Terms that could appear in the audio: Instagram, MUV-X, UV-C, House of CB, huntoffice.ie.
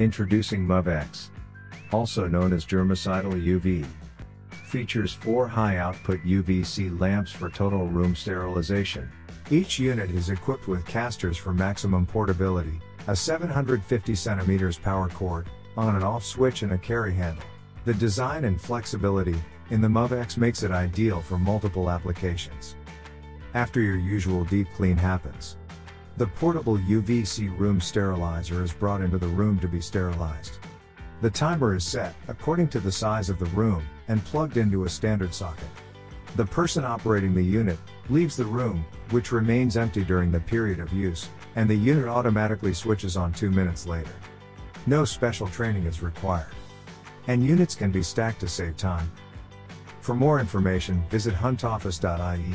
Introducing MUV-X, also known as germicidal UV. Features 4 high-output UV-C lamps for total room sterilization. Each unit is equipped with casters for maximum portability, a 750 cm power cord, on and off switch and a carry handle. The design and flexibility in the MUV-X makes it ideal for multiple applications. After your usual deep clean happens, the portable UV-C room sterilizer is brought into the room to be sterilized. The timer is set according to the size of the room and plugged into a standard socket. The person operating the unit leaves the room, which remains empty during the period of use, and the unit automatically switches on 2 minutes later. No special training is required, and units can be stacked to save time. For more information, visit huntoffice.ie.